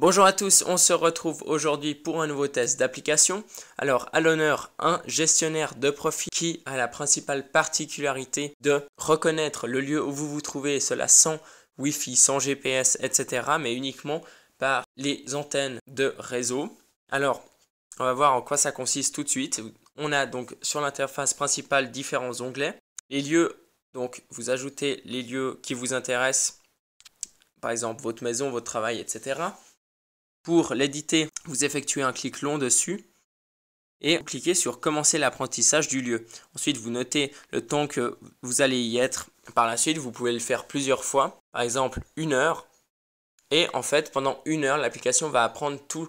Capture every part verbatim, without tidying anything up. Bonjour à tous, on se retrouve aujourd'hui pour un nouveau test d'application. Alors à l'honneur, un gestionnaire de profil qui a la principale particularité de reconnaître le lieu où vous vous trouvez, cela sans Wi-Fi, sans G P S, et cetera, mais uniquement par les antennes de réseau. Alors, on va voir en quoi ça consiste tout de suite. On a donc sur l'interface principale différents onglets. Les lieux, donc vous ajoutez les lieux qui vous intéressent, par exemple votre maison, votre travail, et cetera. Pour l'éditer, vous effectuez un clic long dessus et cliquez sur commencer l'apprentissage du lieu. Ensuite, vous notez le temps que vous allez y être. Par la suite, vous pouvez le faire plusieurs fois, par exemple une heure. Et en fait, pendant une heure, l'application va apprendre toutes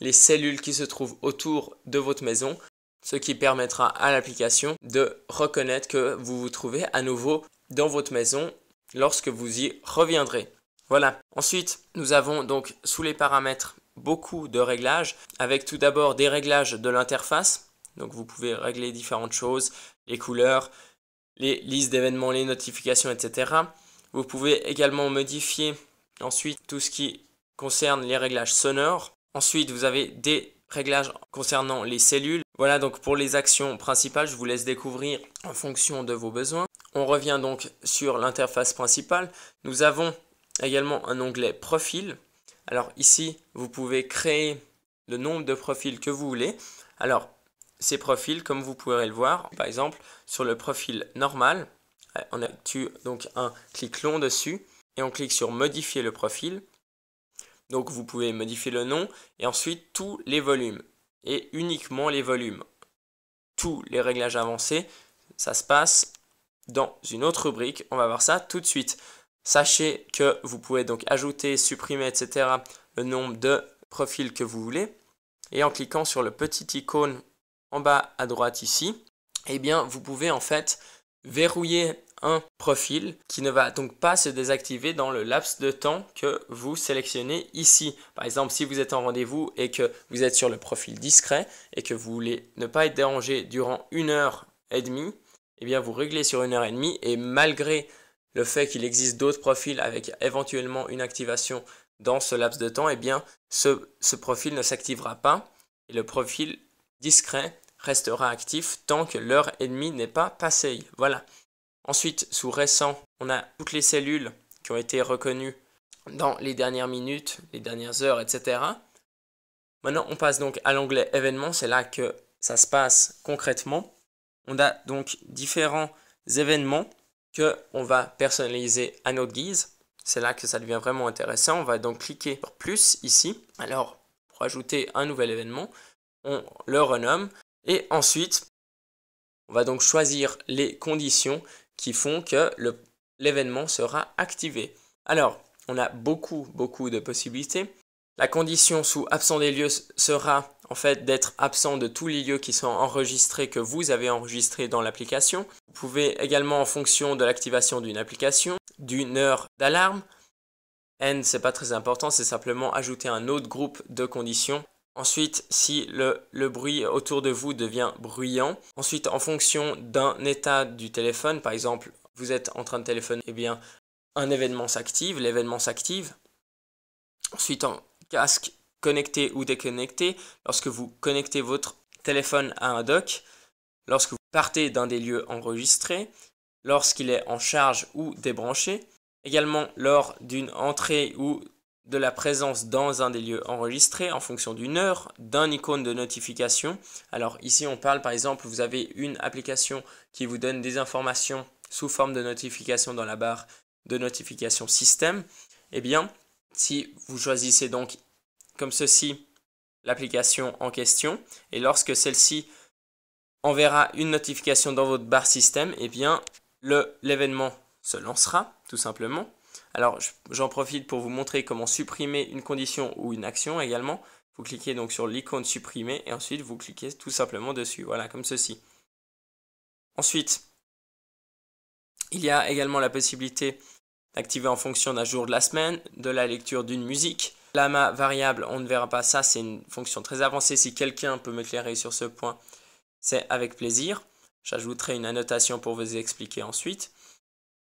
les cellules qui se trouvent autour de votre maison, ce qui permettra à l'application de reconnaître que vous vous trouvez à nouveau dans votre maison lorsque vous y reviendrez. Voilà. Ensuite, nous avons donc sous les paramètres beaucoup de réglages, avec tout d'abord des réglages de l'interface. Donc vous pouvez régler différentes choses, les couleurs, les listes d'événements, les notifications, et cetera. Vous pouvez également modifier ensuite tout ce qui concerne les réglages sonores. Ensuite, vous avez des réglages concernant les cellules. Voilà donc pour les actions principales, je vous laisse découvrir en fonction de vos besoins. On revient donc sur l'interface principale. Nous avons également un onglet profil. Alors ici, vous pouvez créer le nombre de profils que vous voulez. Alors, ces profils, comme vous pourrez le voir, par exemple, sur le profil normal, on effectue donc un clic long dessus et on clique sur modifier le profil. Donc, vous pouvez modifier le nom et ensuite tous les volumes et uniquement les volumes. Tous les réglages avancés, ça se passe dans une autre rubrique. On va voir ça tout de suite. Sachez que vous pouvez donc ajouter, supprimer, et cetera le nombre de profils que vous voulez. Et en cliquant sur le petit icône en bas à droite ici, eh bien vous pouvez en fait verrouiller un profil qui ne va donc pas se désactiver dans le laps de temps que vous sélectionnez ici. Par exemple, si vous êtes en rendez-vous et que vous êtes sur le profil discret et que vous voulez ne pas être dérangé durant une heure et demie, eh bien vous réglez sur une heure et demie et malgré le fait qu'il existe d'autres profils avec éventuellement une activation dans ce laps de temps, eh bien, ce, ce profil ne s'activera pas et le profil discret restera actif tant que l'heure et demie n'est pas passée. Voilà. Ensuite, sous récent, on a toutes les cellules qui ont été reconnues dans les dernières minutes, les dernières heures, et cetera. Maintenant, on passe donc à l'onglet événements. C'est là que ça se passe concrètement. On a donc différents événements que on va personnaliser à notre guise. C'est là que ça devient vraiment intéressant. On va donc cliquer sur plus ici. Alors, pour ajouter un nouvel événement, on le renomme. Et ensuite, on va donc choisir les conditions qui font que l'événement sera activé. Alors, on a beaucoup, beaucoup de possibilités. La condition sous absent des lieux sera en fait d'être absent de tous les lieux qui sont enregistrés, que vous avez enregistrés dans l'application. Vous pouvez également, en fonction de l'activation d'une application, d'une heure d'alarme. N, c'est pas très important, c'est simplement ajouter un autre groupe de conditions. Ensuite, si le, le bruit autour de vous devient bruyant. Ensuite, en fonction d'un état du téléphone, par exemple, vous êtes en train de téléphoner, eh bien, un événement s'active, l'événement s'active. Ensuite, en casque connecté ou déconnecté, lorsque vous connectez votre téléphone à un dock, lorsque vous partez d'un des lieux enregistrés, lorsqu'il est en charge ou débranché, également lors d'une entrée ou de la présence dans un des lieux enregistrés en fonction d'une heure, d'un icône de notification. Alors ici on parle par exemple, vous avez une application qui vous donne des informations sous forme de notification dans la barre de notification système, eh bien si vous choisissez donc comme ceci l'application en question et lorsque celle-ci enverra une notification dans votre barre système, eh bien l'événement se lancera tout simplement. Alors j'en profite pour vous montrer comment supprimer une condition ou une action également. Vous cliquez donc sur l'icône supprimer et ensuite vous cliquez tout simplement dessus, voilà comme ceci. Ensuite, il y a également la possibilité activé en fonction d'un jour de la semaine, de la lecture d'une musique. Llama variable, on ne verra pas ça, c'est une fonction très avancée. Si quelqu'un peut m'éclairer sur ce point, c'est avec plaisir. J'ajouterai une annotation pour vous expliquer ensuite.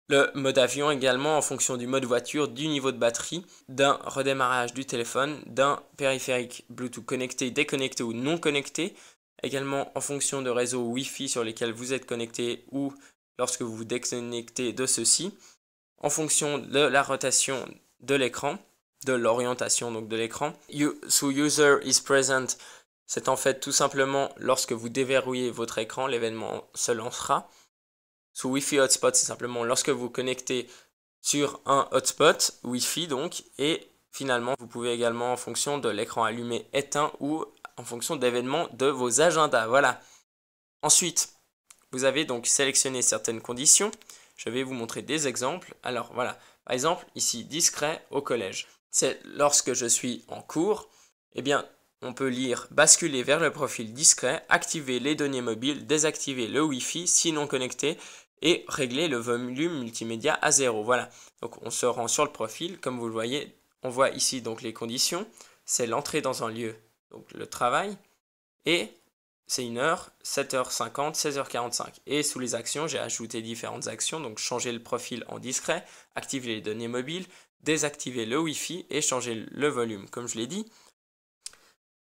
Le mode avion également en fonction du mode voiture, du niveau de batterie, d'un redémarrage du téléphone, d'un périphérique Bluetooth connecté, déconnecté ou non connecté, également en fonction de réseaux Wi-Fi sur lesquels vous êtes connecté ou lorsque vous vous déconnectez de ceux-ci, en fonction de la rotation de l'écran, de l'orientation donc de l'écran. So user is present, c'est en fait tout simplement lorsque vous déverrouillez votre écran, l'événement se lancera. Sous Wi-Fi hotspot, c'est simplement lorsque vous connectez sur un hotspot, Wi-Fi donc, et finalement vous pouvez également en fonction de l'écran allumé éteint ou en fonction d'événements de vos agendas, voilà. Ensuite, vous avez donc sélectionné certaines conditions, je vais vous montrer des exemples. Alors voilà, par exemple ici discret au collège, c'est lorsque je suis en cours, eh bien on peut lire « Basculer vers le profil discret »,« Activer les données mobiles »,« Désactiver le Wi-Fi si non connecté » et régler le volume multimédia à zéro. Voilà, donc on se rend sur le profil, comme vous le voyez, on voit ici donc les conditions, c'est l'entrée dans un lieu, donc le travail, et c'est une heure, sept heures cinquante, seize heures quarante-cinq. Et sous les actions, j'ai ajouté différentes actions, donc changer le profil en discret, activer les données mobiles, désactiver le Wi-Fi et changer le volume, comme je l'ai dit.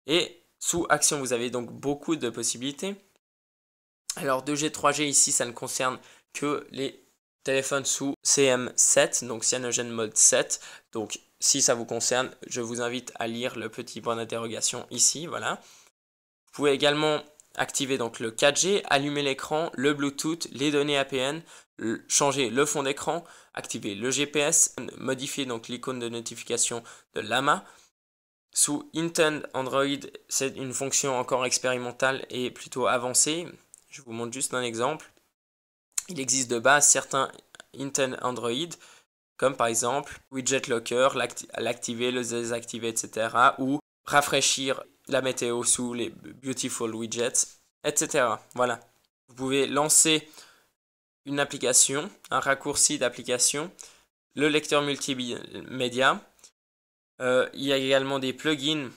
Et sous action, vous avez donc beaucoup de possibilités. Alors deux G, trois G ici, ça ne concerne que les téléphones sous C M sept, donc Cyanogen Mode sept. Donc si ça vous concerne, je vous invite à lire le petit point d'interrogation ici, voilà. Vous pouvez également activer donc le quatre G, allumer l'écran, le Bluetooth, les données A P N, changer le fond d'écran, activer le G P S, modifier donc l'icône de notification de Llama. Sous Intent Android, c'est une fonction encore expérimentale et plutôt avancée. Je vous montre juste un exemple. Il existe de base certains Intent Android, comme par exemple Widget Locker, l'activer, le désactiver, et cetera. Ou rafraîchir la météo sous les Beautiful Widgets, et cetera. Voilà. Vous pouvez lancer une application, un raccourci d'application, le lecteur multimédia. Euh, il y a également des plugins,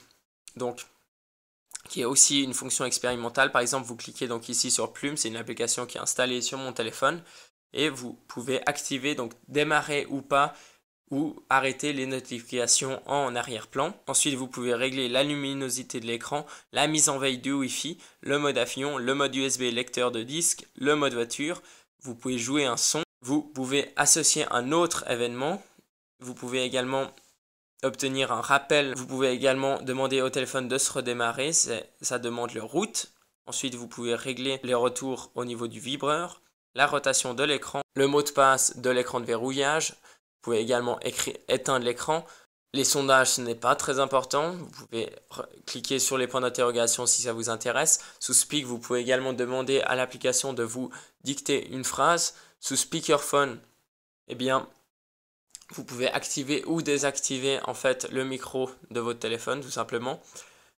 donc, qui est aussi une fonction expérimentale. Par exemple, vous cliquez donc ici sur Plume, c'est une application qui est installée sur mon téléphone, et vous pouvez activer, donc démarrer ou pas, ou arrêter les notifications en arrière-plan. Ensuite, vous pouvez régler la luminosité de l'écran, la mise en veille du Wi-Fi, le mode avion, le mode U S B lecteur de disque, le mode voiture. Vous pouvez jouer un son, vous pouvez associer un autre événement, vous pouvez également obtenir un rappel, vous pouvez également demander au téléphone de se redémarrer, ça demande le route. Ensuite, vous pouvez régler les retours au niveau du vibreur, la rotation de l'écran, le mot de passe de l'écran de verrouillage. Vous pouvez également éteindre l'écran. Les sondages, ce n'est pas très important. Vous pouvez cliquer sur les points d'interrogation si ça vous intéresse. Sous Speak, vous pouvez également demander à l'application de vous dicter une phrase. Sous Speakerphone, eh bien, vous pouvez activer ou désactiver en fait le micro de votre téléphone tout simplement.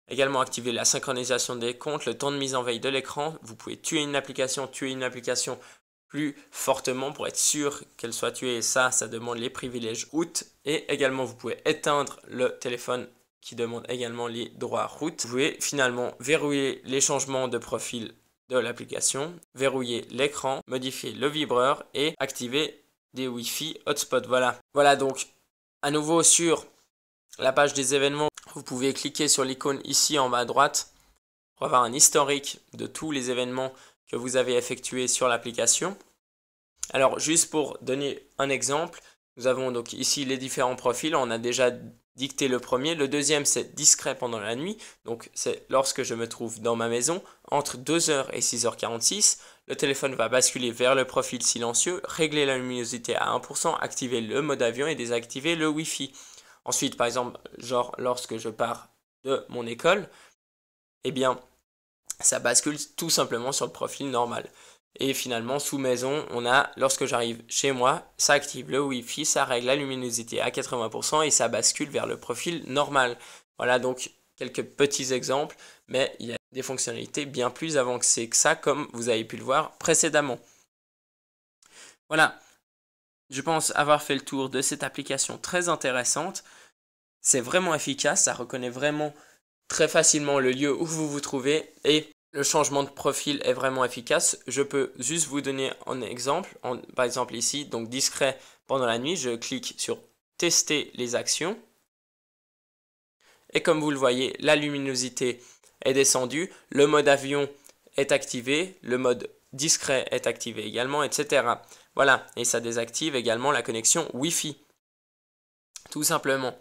Également activer la synchronisation des comptes, le temps de mise en veille de l'écran. Vous pouvez tuer une application, tuer une application plus fortement pour être sûr qu'elle soit tuée. Et ça, ça demande les privilèges root. Et également, vous pouvez éteindre le téléphone qui demande également les droits root. Vous pouvez finalement verrouiller les changements de profil de l'application, verrouiller l'écran, modifier le vibreur et activer des Wi-Fi hotspot, voilà. Voilà donc, à nouveau sur la page des événements, vous pouvez cliquer sur l'icône ici en bas à droite pour avoir un historique de tous les événements que vous avez effectués sur l'application. Alors, juste pour donner un exemple, nous avons donc ici les différents profils. On a déjà dicté le premier. Le deuxième, c'est discret pendant la nuit. Donc, c'est lorsque je me trouve dans ma maison, entre deux heures et six heures quarante-six. Le téléphone va basculer vers le profil silencieux, régler la luminosité à un pour cent, activer le mode avion et désactiver le Wi-Fi. Ensuite, par exemple, genre lorsque je pars de mon école, eh bien, ça bascule tout simplement sur le profil normal. Et finalement, sous maison, on a lorsque j'arrive chez moi, ça active le Wi-Fi, ça règle la luminosité à quatre-vingts pour cent et ça bascule vers le profil normal. Voilà donc quelques petits exemples, mais il y a des fonctionnalités bien plus avancées que ça, comme vous avez pu le voir précédemment. Voilà, je pense avoir fait le tour de cette application très intéressante. C'est vraiment efficace, ça reconnaît vraiment très facilement le lieu où vous vous trouvez et Le changement de profil est vraiment efficace. Je peux juste vous donner un exemple. En, par exemple ici, donc discret pendant la nuit, je clique sur tester les actions. Et comme vous le voyez, la luminosité est descendue, le mode avion est activé, le mode discret est activé également, et cetera. Voilà, et ça désactive également la connexion Wi-Fi, tout simplement.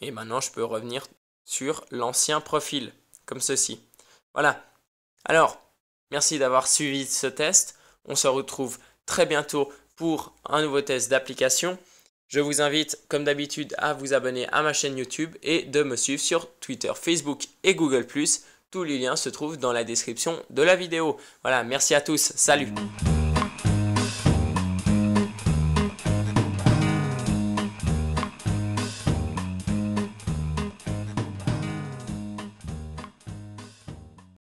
Et maintenant, je peux revenir sur l'ancien profil, comme ceci. Voilà. Alors, merci d'avoir suivi ce test. On se retrouve très bientôt pour un nouveau test d'application. Je vous invite, comme d'habitude, à vous abonner à ma chaîne YouTube et de me suivre sur Twitter, Facebook et Google plus. Tous les liens se trouvent dans la description de la vidéo. Voilà, merci à tous. Salut!